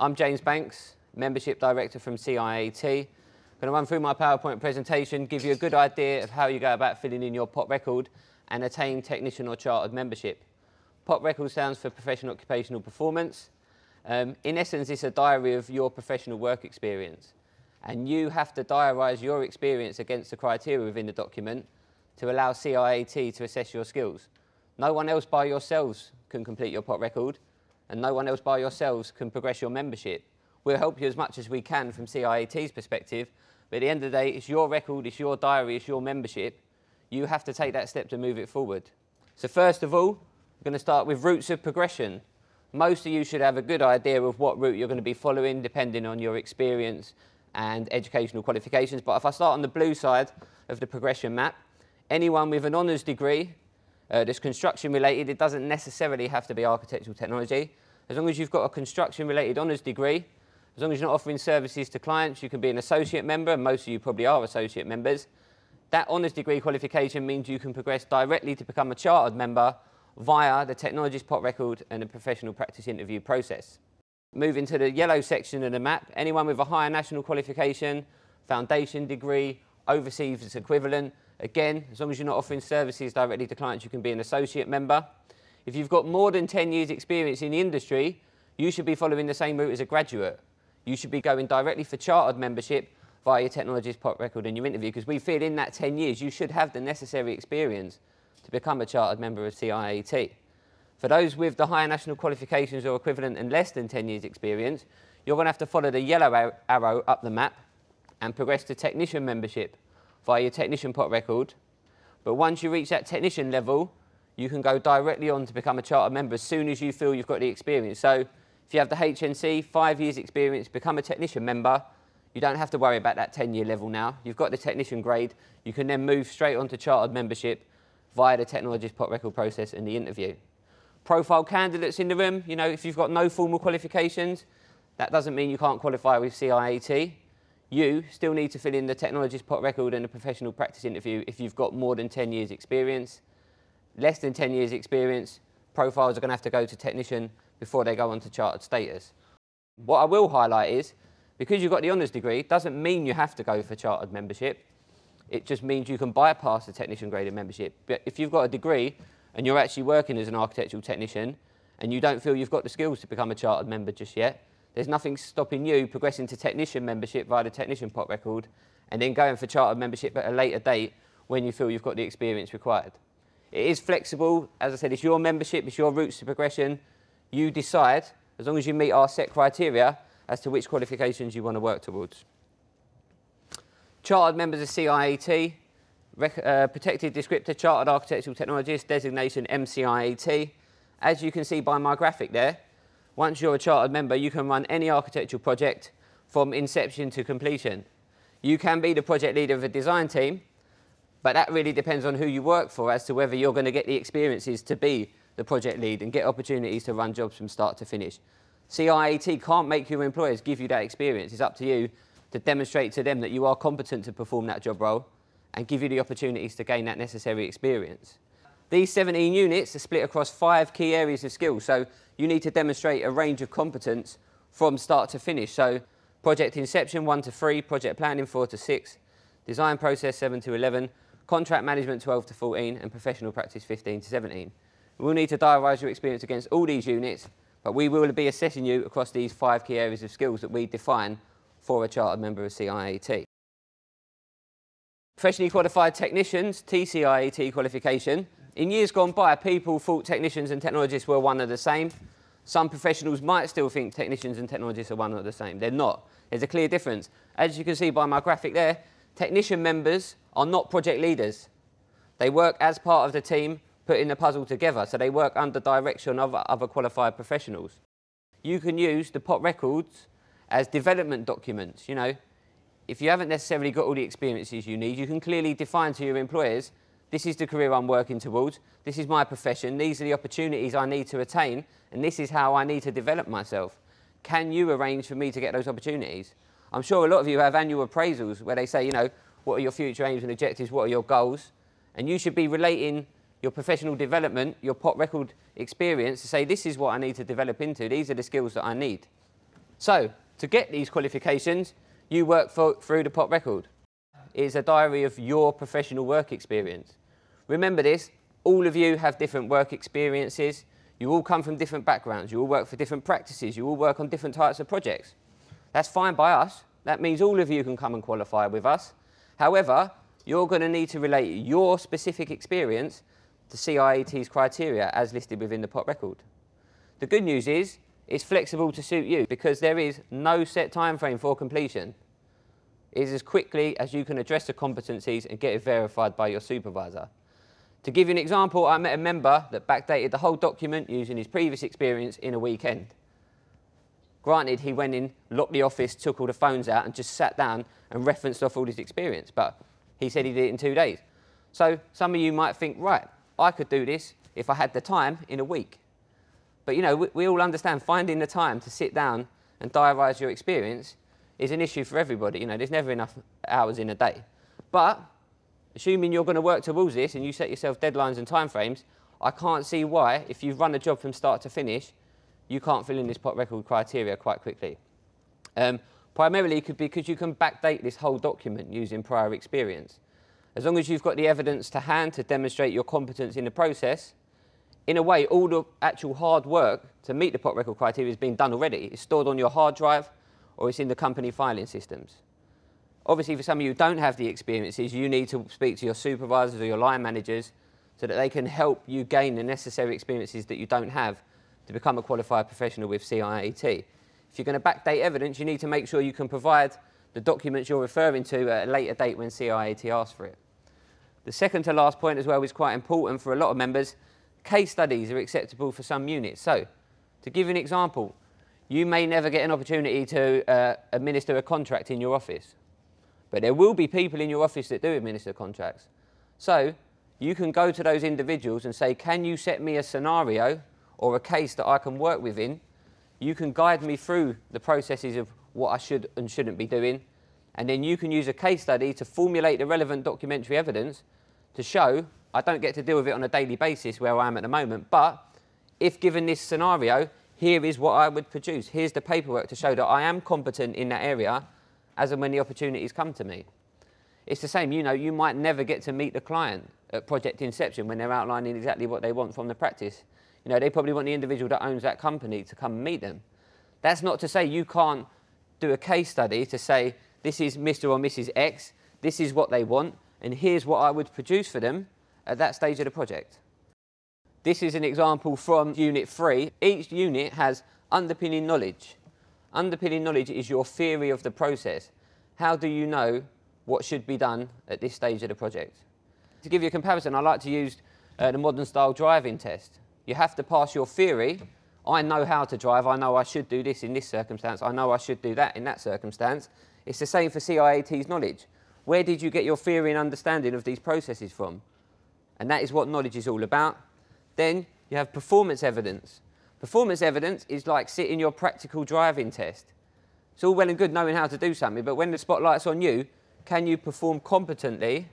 I'm James Banks, Membership Director from CIAT. I'm going to run through my PowerPoint presentation, give you a good idea of how you go about filling in your POP record and attain technician or chartered membership. POP record stands for Professional Occupational Performance. In essence, it's a diary of your professional work experience, and you have to diarise your experience against the criteria within the document to allow CIAT to assess your skills. No one else by yourselves can complete your POP record, and no one else by yourselves can progress your membership. We'll help you as much as we can from CIAT's perspective, but at the end of the day, it's your record, it's your diary, it's your membership. You have to take that step to move it forward. So first of all, we're going to start with routes of progression. Most of you should have a good idea of what route you're going to be following, depending on your experience and educational qualifications. But if I start on the blue side of the progression map, anyone with an honours degree that's construction related, it doesn't necessarily have to be architectural technology. As long as you've got a construction-related honours degree, as long as you're not offering services to clients, you can be an associate member, and most of you probably are associate members. That honours degree qualification means you can progress directly to become a chartered member via the Technologist POP record and the professional practice interview process. Moving to the yellow section of the map, anyone with a higher national qualification, foundation degree, overseas equivalent, again, as long as you're not offering services directly to clients, you can be an associate member. If you've got more than 10 years experience in the industry, you should be following the same route as a graduate. You should be going directly for chartered membership via your Technologist POP record and your interview, because we feel in that 10 years you should have the necessary experience to become a chartered member of CIAT. For those with the higher national qualifications or equivalent and less than 10 years experience, you're going to have to follow the yellow arrow up the map and progress to technician membership via your technician POP record. But once you reach that technician level, you can go directly on to become a chartered member as soon as you feel you've got the experience. So if you have the HNC, 5 years experience, become a technician member, you don't have to worry about that 10-year level now. You've got the technician grade. You can then move straight on to chartered membership via the Technologist POP record process and the interview. Profile candidates in the room, you know, if you've got no formal qualifications, that doesn't mean you can't qualify with CIAT. You still need to fill in the Technologist POP record and the professional practice interview if you've got more than 10 years experience. Less than 10 years experience, profiles are going to have to go to technician before they go on to chartered status. What I will highlight is, because you've got the honours degree, doesn't mean you have to go for chartered membership. It just means you can bypass the technician grade of membership. But if you've got a degree and you're actually working as an architectural technician and you don't feel you've got the skills to become a chartered member just yet, there's nothing stopping you progressing to technician membership via the technician POP record and then going for chartered membership at a later date when you feel you've got the experience required. It is flexible. As I said, it's your membership, it's your routes to progression. You decide, as long as you meet our set criteria, as to which qualifications you want to work towards. Chartered members of CIAT, protected descriptor, Chartered Architectural Technologist, designation MCIAT. As you can see by my graphic there, once you're a chartered member, you can run any architectural project from inception to completion. You can be the project leader of a design team, but that really depends on who you work for as to whether you're going to get the experiences to be the project lead and get opportunities to run jobs from start to finish. CIAT can't make your employers give you that experience. It's up to you to demonstrate to them that you are competent to perform that job role and give you the opportunities to gain that necessary experience. These 17 units are split across 5 key areas of skill, so you need to demonstrate a range of competence from start to finish. So project inception 1 to 3, project planning 4 to 6, design process 7 to 11, contract management 12 to 14 and professional practice 15 to 17. We'll need to diarise your experience against all these units, but we will be assessing you across these 5 key areas of skills that we define for a chartered member of CIAT. Professionally qualified technicians, TCIAT qualification. In years gone by, people thought technicians and technologists were one and the same. Some professionals might still think technicians and technologists are one and the same. They're not. There's a clear difference. As you can see by my graphic there, technician members are not project leaders. They work as part of the team putting the puzzle together, so they work under direction of other qualified professionals. You can use the POP records as development documents. You know, if you haven't necessarily got all the experiences you need, you can clearly define to your employers, this is the career I'm working towards, this is my profession, these are the opportunities I need to attain, and this is how I need to develop myself. Can you arrange for me to get those opportunities? I'm sure a lot of you have annual appraisals where they say, you know, what are your future aims and objectives, what are your goals? And you should be relating your professional development, your POP record experience to say, this is what I need to develop into, these are the skills that I need. So, to get these qualifications, you work through the POP record. It's a diary of your professional work experience. Remember this, all of you have different work experiences, you all come from different backgrounds, you all work for different practices, you all work on different types of projects. That's fine by us, that means all of you can come and qualify with us. However, you're going to need to relate your specific experience to CIAT's criteria as listed within the POP record. The good news is, it's flexible to suit you because there is no set time frame for completion. It is as quickly as you can address the competencies and get it verified by your supervisor. To give you an example, I met a member that backdated the whole document using his previous experience in a weekend. Granted, he went in, locked the office, took all the phones out and just sat down and referenced off all his experience, but he said he did it in 2 days. So some of you might think, right, I could do this if I had the time in a week. But you know, we all understand finding the time to sit down and diarise your experience is an issue for everybody. You know, there's never enough hours in a day. But assuming you're going to work towards this and you set yourself deadlines and timeframes, I can't see why, if you've run a job from start to finish, you can't fill in this POP record criteria quite quickly. Primarily because you can backdate this whole document using prior experience. As long as you've got the evidence to hand to demonstrate your competence in the process, in a way, all the actual hard work to meet the POP record criteria has been done already. It's stored on your hard drive or it's in the company filing systems. Obviously, for some of you who don't have the experiences, you need to speak to your supervisors or your line managers so that they can help you gain the necessary experiences that you don't have to become a qualified professional with CIAT. If you're going to backdate evidence, you need to make sure you can provide the documents you're referring to at a later date when CIAT asks for it. The second to last point as well is quite important for a lot of members. Case studies are acceptable for some units. So, to give an example, you may never get an opportunity to administer a contract in your office, but there will be people in your office that do administer contracts. So, you can go to those individuals and say, can you set me a scenario or a case that I can work within? You can guide me through the processes of what I should and shouldn't be doing, and then you can use a case study to formulate the relevant documentary evidence to show I don't get to deal with it on a daily basis where I am at the moment, but if given this scenario, here is what I would produce. Here's the paperwork to show that I am competent in that area as and when the opportunities come to me. It's the same, you know, you might never get to meet the client at project inception when they're outlining exactly what they want from the practice. You know, they probably want the individual that owns that company to come and meet them. That's not to say you can't do a case study to say, this is Mr. or Mrs. X, this is what they want, and here's what I would produce for them at that stage of the project. This is an example from Unit 3. Each unit has underpinning knowledge. Underpinning knowledge is your theory of the process. How do you know what should be done at this stage of the project? To give you a comparison, I like to use the modern style driving test. You have to pass your theory. I know how to drive, I know I should do this in this circumstance, I know I should do that in that circumstance. It's the same for CIAT's knowledge. Where did you get your theory and understanding of these processes from? And that is what knowledge is all about. Then you have performance evidence. Performance evidence is like sitting your practical driving test. It's all well and good knowing how to do something, but when the spotlight's on you, can you perform competently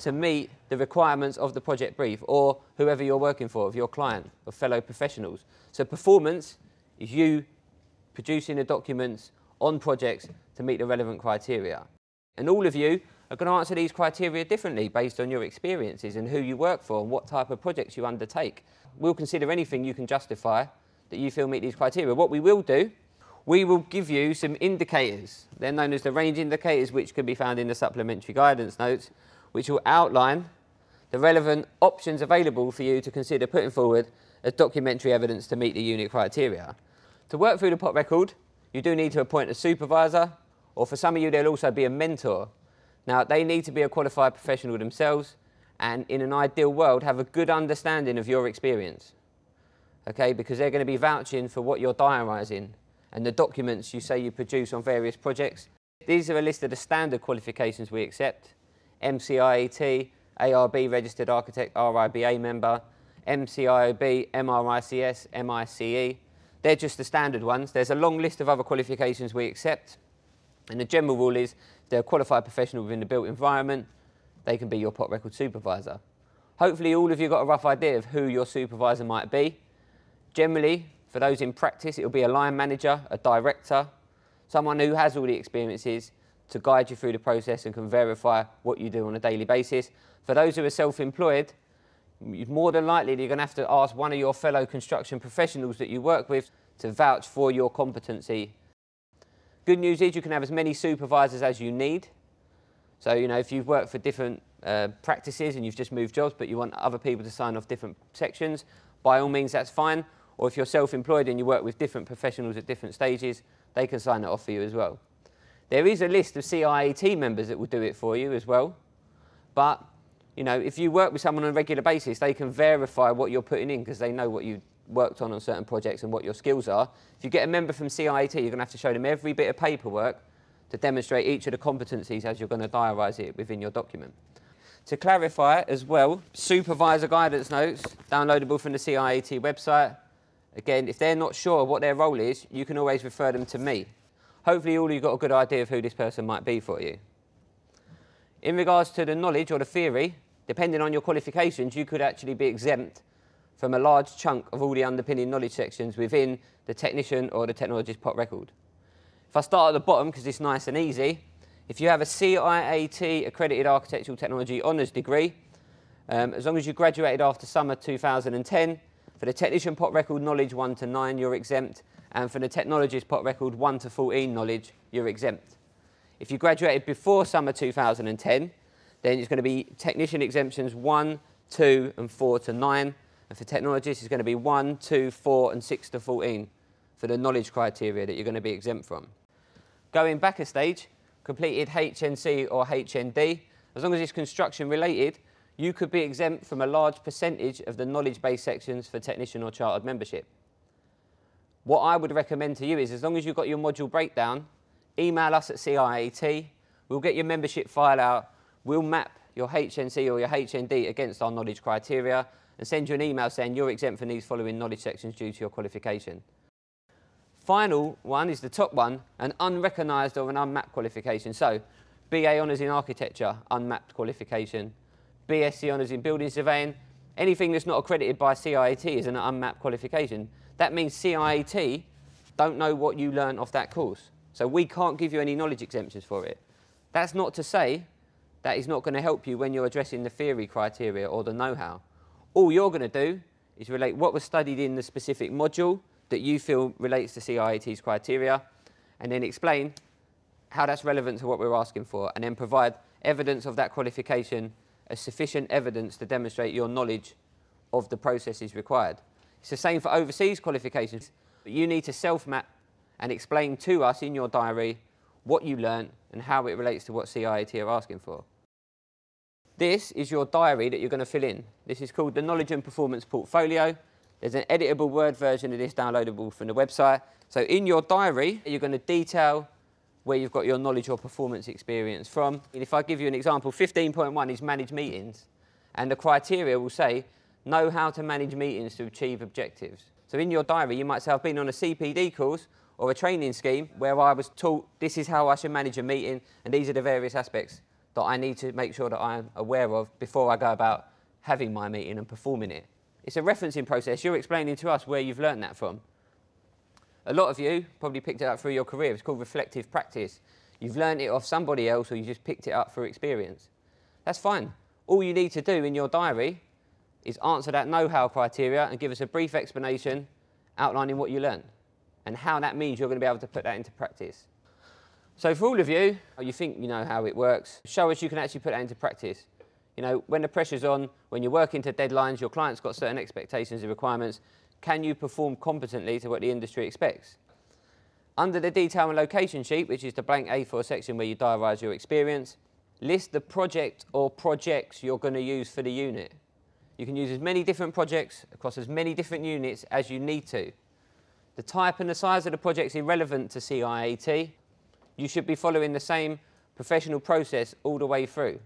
to meet the requirements of the project brief or whoever you're working for, of your client or fellow professionals? So performance is you producing the documents on projects to meet the relevant criteria. And all of you are going to answer these criteria differently based on your experiences and who you work for and what type of projects you undertake. We'll consider anything you can justify that you feel meet these criteria. What we will do, we will give you some indicators. They're known as the range indicators, which can be found in the supplementary guidance notes, which will outline the relevant options available for you to consider putting forward as documentary evidence to meet the unit criteria. To work through the POP record, you do need to appoint a supervisor, or for some of you there'll also be a mentor. Now, they need to be a qualified professional themselves and, in an ideal world, have a good understanding of your experience, okay, because they're going to be vouching for what you're diarising and the documents you say you produce on various projects These are a list of the standard qualifications we accept: MCIAT, ARB registered architect, RIBA member, MCIOB, MRICS, MICE. They're just the standard ones. There's a long list of other qualifications we accept, and the general rule is they're a qualified professional within the built environment. They can be your POP record supervisor. Hopefully all of you got a rough idea of who your supervisor might be. Generally, for those in practice, it'll be a line manager, a director, someone who has all the experiences to guide you through the process and can verify what you do on a daily basis. For those who are self-employed, more than likely you're going to have to ask one of your fellow construction professionals that you work with to vouch for your competency. Good news is you can have as many supervisors as you need. So, you know, if you've worked for different practices and you've just moved jobs but you want other people to sign off different sections, by all means that's fine. Or if you're self-employed and you work with different professionals at different stages, they can sign it off for you as well. There is a list of CIAT members that will do it for you as well. But, you know, if you work with someone on a regular basis, they can verify what you're putting in because they know what you've worked on certain projects and what your skills are. If you get a member from CIAT, you're going to have to show them every bit of paperwork to demonstrate each of the competencies as you're going to diarise it within your document. To clarify as well, supervisor guidance notes, downloadable from the CIAT website. Again, if they're not sure what their role is, you can always refer them to me. Hopefully all of you got a good idea of who this person might be for you. In regards to the knowledge or the theory, depending on your qualifications, you could actually be exempt from a large chunk of all the underpinning knowledge sections within the technician or the technologist POP record. If I start at the bottom, because it's nice and easy, if you have a CIAT accredited architectural technology honours degree, as long as you graduated after summer 2010, for the technician POP record knowledge 1 to 9, you're exempt, and for the technologist POP record 1 to 14 knowledge, you're exempt. If you graduated before summer 2010, then it's going to be technician exemptions 1, 2 and 4 to 9, and for technologists it's going to be 1, 2, 4 and 6 to 14 for the knowledge criteria that you're going to be exempt from. Going back a stage, completed HNC or HND, as long as it's construction related, you could be exempt from a large percentage of the knowledge-based sections for technician or chartered membership. What I would recommend to you is, as long as you've got your module breakdown, email us at CIAT, we'll get your membership file out, we'll map your HNC or your HND against our knowledge criteria and send you an email saying you're exempt from these following knowledge sections due to your qualification. Final one is the top one, an unrecognised or an unmapped qualification. So, BA Honours in Architecture, unmapped qualification. BSc honours in building surveying, anything that's not accredited by CIAT is an unmapped qualification. That means CIAT don't know what you learn off that course. So we can't give you any knowledge exemptions for it. That's not to say that is not going to help you when you're addressing the theory criteria or the know-how. All you're going to do is relate what was studied in the specific module that you feel relates to CIAT's criteria and then explain how that's relevant to what we're asking for and then provide evidence of that qualification as sufficient evidence to demonstrate your knowledge of the processes required. It's the same for overseas qualifications, but you need to self-map and explain to us in your diary what you learnt and how it relates to what CIAT are asking for. This is your diary that you're going to fill in. This is called the Knowledge and Performance Portfolio. There's an editable Word version of this downloadable from the website. So in your diary, you're going to detail where you've got your knowledge or performance experience from. And if I give you an example, 15.1 is manage meetings, and the criteria will say, know how to manage meetings to achieve objectives. So in your diary, you might say, I've been on a CPD course or a training scheme where I was taught this is how I should manage a meeting, and these are the various aspects that I need to make sure that I'm aware of before I go about having my meeting and performing it. It's a referencing process. You're explaining to us where you've learned that from. A lot of you probably picked it up through your career. It's called reflective practice. You've learned it off somebody else or you just picked it up through experience. That's fine. All you need to do in your diary is answer that know-how criteria and give us a brief explanation outlining what you learned and how that means you're going to be able to put that into practice. So for all of you, you think you know how it works, show us you can actually put that into practice. You know, when the pressure's on, when you're working to deadlines, your client's got certain expectations and requirements, can you perform competently to what the industry expects? Under the detail and location sheet, which is the blank A4 section where you diarise your experience, list the project or projects you're going to use for the unit. You can use as many different projects across as many different units as you need to. The type and the size of the projects is irrelevant to CIAT. you should be following the same professional process all the way through.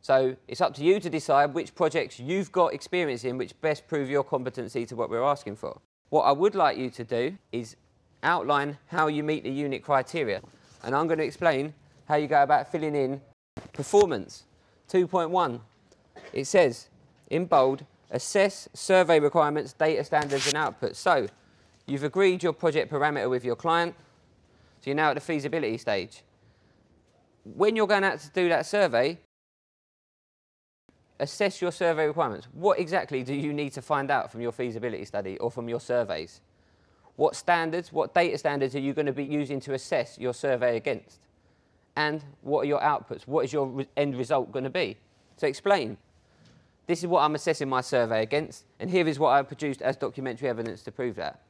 So it's up to you to decide which projects you've got experience in which best prove your competency to what we're asking for. What I would like you to do is outline how you meet the unit criteria. And I'm going to explain how you go about filling in performance. 2.1, it says in bold, assess survey requirements, data standards and outputs. So you've agreed your project parameter with your client, so you're now at the feasibility stage. When you're going out to do that survey, assess your survey requirements. What exactly do you need to find out from your feasibility study or from your surveys? What standards, what data standards are you going to be using to assess your survey against? And what are your outputs? What is your end result going to be? So explain. This is what I'm assessing my survey against, and here is what I produced as documentary evidence to prove that.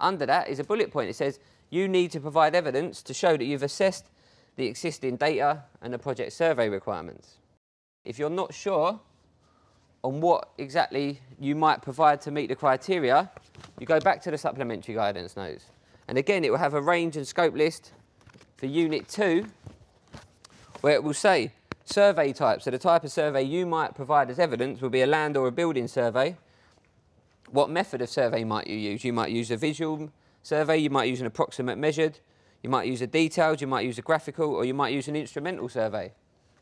Under that is a bullet point. It says you need to provide evidence to show that you've assessed the existing data and the project survey requirements. If you're not sure on what exactly you might provide to meet the criteria, you go back to the supplementary guidance notes. And again, it will have a range and scope list for Unit 2, where it will say survey type. So the type of survey you might provide as evidence will be a land or a building survey. What method of survey might you use? You might use a visual survey, you might use an approximate measured, you might use a detailed, you might use a graphical, or you might use an instrumental survey.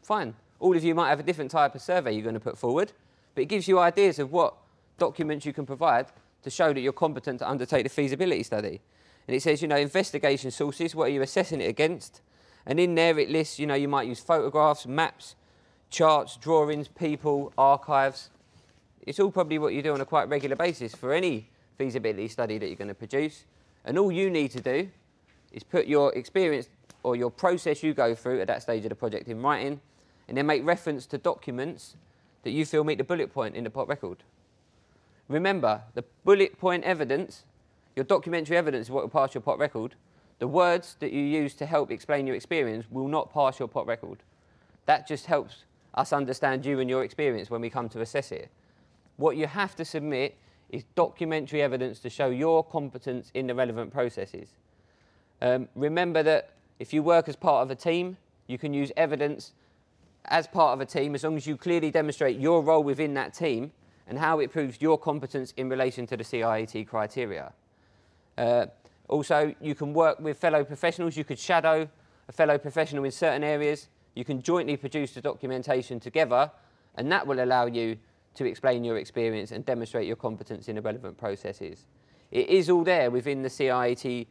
Fine. All of you might have a different type of survey you're going to put forward, but it gives you ideas of what documents you can provide to show that you're competent to undertake the feasibility study. And it says, you know, investigation sources, what are you assessing it against? And in there it lists, you know, you might use photographs, maps, charts, drawings, people, archives. It's all probably what you do on a quite regular basis for any feasibility study that you're going to produce. And all you need to do is put your experience or your process you go through at that stage of the project in writing, and then make reference to documents that you feel meet the bullet point in the POP record. Remember, the bullet point evidence, your documentary evidence is what will pass your POP record. The words that you use to help explain your experience will not pass your POP record. That just helps us understand you and your experience when we come to assess it. What you have to submit is documentary evidence to show your competence in the relevant processes. Remember that if you work as part of a team, you can use evidence as part of a team, as long as you clearly demonstrate your role within that team and how it proves your competence in relation to the CIAT criteria. Also, you can work with fellow professionals. You could shadow a fellow professional in certain areas. You can jointly produce the documentation together, and that will allow you to explain your experience and demonstrate your competence in the relevant processes. It is all there within the CIAT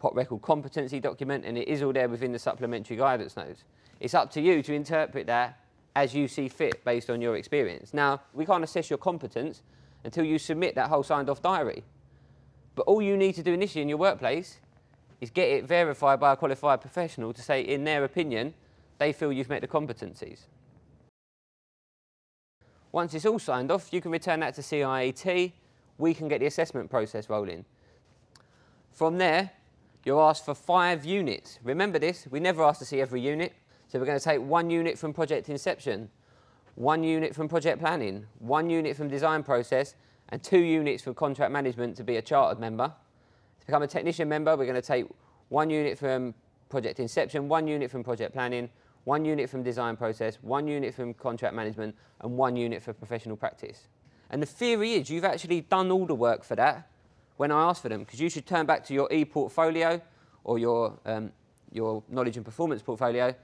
POP record competency document, and it is all there within the supplementary guidance notes. It's up to you to interpret that as you see fit based on your experience. Now, we can't assess your competence until you submit that whole signed-off diary. But all you need to do initially in your workplace is get it verified by a qualified professional to say, in their opinion, they feel you've met the competencies. Once it's all signed off, you can return that to CIAT. We can get the assessment process rolling. From there, you're asked for 5 units. Remember this, we never ask to see every unit. So we're going to take 1 unit from project inception, 1 unit from project planning, 1 unit from design process, and 2 units from contract management to be a chartered member. To become a technician member, we're going to take 1 unit from project inception, 1 unit from project planning, 1 unit from design process, 1 unit from contract management, and 1 unit for professional practice. And the theory is you've actually done all the work for that when I ask for them, because you should turn back to your e-portfolio or your knowledge and performance portfolio,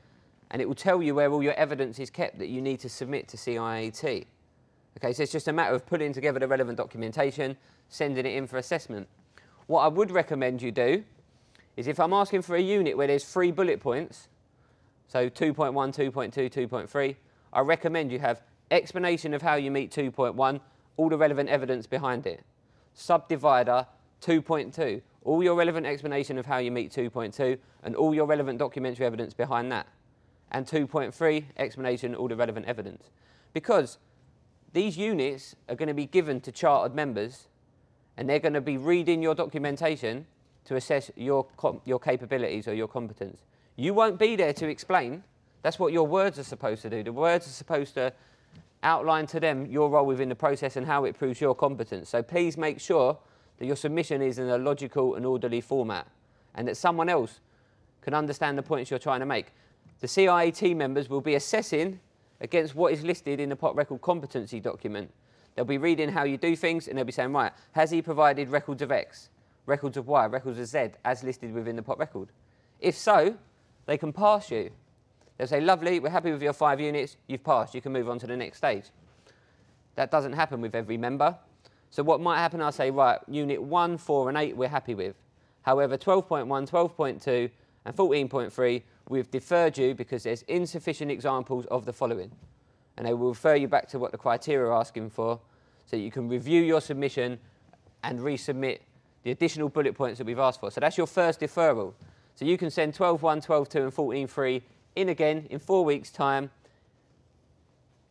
and it will tell you where all your evidence is kept that you need to submit to CIAT. Okay, so it's just a matter of putting together the relevant documentation, sending it in for assessment. What I would recommend you do is if I'm asking for a unit where there's 3 bullet points, so 2.1, 2.2, 2.3, I recommend you have explanation of how you meet 2.1, all the relevant evidence behind it. Subdivider 2.2, all your relevant explanation of how you meet 2.2 and all your relevant documentary evidence behind that. And 2.3, explanation, all the relevant evidence. Because these units are going to be given to chartered members and they're going to be reading your documentation to assess your capabilities or your competence. You won't be there to explain. That's what your words are supposed to do. The words are supposed to outline to them your role within the process and how it proves your competence. So please make sure that your submission is in a logical and orderly format and that someone else can understand the points you're trying to make. The CIAT members will be assessing against what is listed in the POP record competency document. They'll be reading how you do things and they'll be saying, right, has he provided records of X, records of Y, records of Z as listed within the POP record? If so, they can pass you. They'll say, lovely, we're happy with your 5 units, you've passed, you can move on to the next stage. That doesn't happen with every member. So what might happen, I'll say, right, unit 1, 4 and 8 we're happy with. However, 12.1, 12.2 and 14.3, we've deferred you because there's insufficient examples of the following. And they will refer you back to what the criteria are asking for so that you can review your submission and resubmit the additional bullet points that we've asked for. So that's your first deferral. So you can send 12.1, 12.2 and 14.3 in again in 4 weeks' time,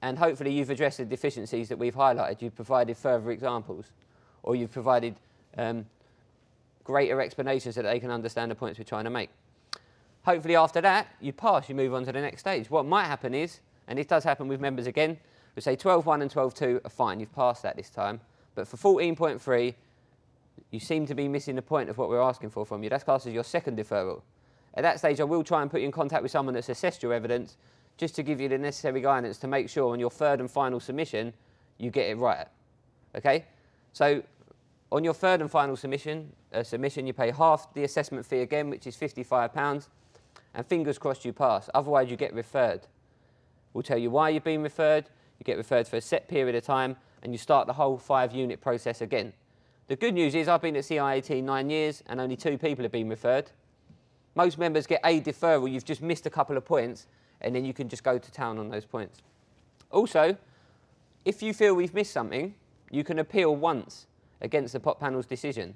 and hopefully you've addressed the deficiencies that we've highlighted. You've provided further examples, or you've provided greater explanations so that they can understand the points we're trying to make. Hopefully after that, you pass, you move on to the next stage. What might happen is, and it does happen with members again, we say 12.1 and 12.2 are fine, you've passed that this time, but for 14.3, you seem to be missing the point of what we're asking for from you. That's classed as your second deferral. At that stage, I will try and put you in contact with someone that's assessed your evidence just to give you the necessary guidance to make sure on your third and final submission, you get it right, okay? So on your third and final submission, you pay half the assessment fee again, which is £55, and fingers crossed you pass. Otherwise, you get referred. We'll tell you why you've been referred. You get referred for a set period of time, and you start the whole 5-unit process again. The good news is I've been at CIAT 9 years, and only 2 people have been referred. Most members get a deferral. You've just missed a couple of points, and then you can just go to town on those points. Also, if you feel we've missed something, you can appeal once against the POP panel's decision.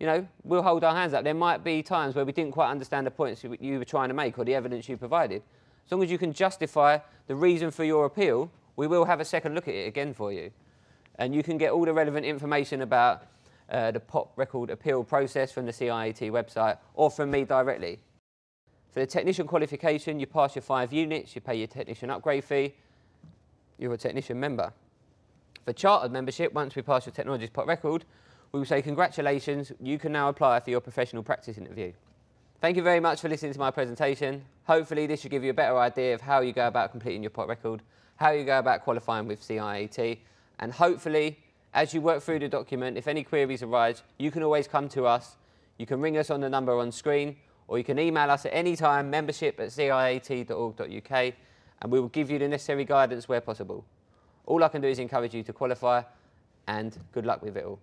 You know, we'll hold our hands up. There might be times where we didn't quite understand the points you were trying to make or the evidence you provided. As long as you can justify the reason for your appeal, we will have a second look at it again for you. And you can get all the relevant information about the POP record appeal process from the CIAT website or from me directly. For the technician qualification, you pass your 5 units, you pay your technician upgrade fee, you're a technician member. For chartered membership, once we pass your technologist POP record, we will say congratulations, you can now apply for your professional practice interview. Thank you very much for listening to my presentation. Hopefully this should give you a better idea of how you go about completing your POP record, how you go about qualifying with CIAT, and hopefully as you work through the document, if any queries arise, you can always come to us. You can ring us on the number on screen, or you can email us at any time, membership@ciat.org.uk, and we will give you the necessary guidance where possible. All I can do is encourage you to qualify, and good luck with it all.